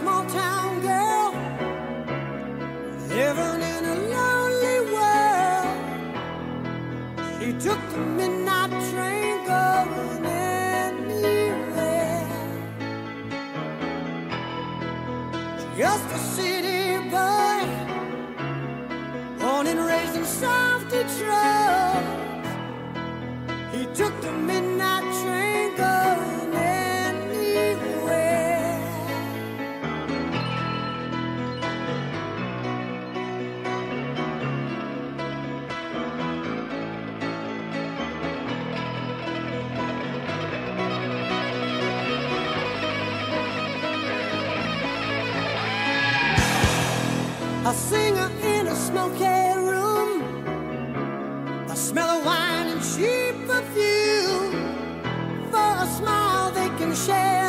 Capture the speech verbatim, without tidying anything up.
small town girl living in a lonely world. She took the midnight train going anywhere. Just a city boy, born and raised in South Detroit. He took the midnight train going a singer in a smoky room, the smell of wine and cheap perfume, for a smile they can share.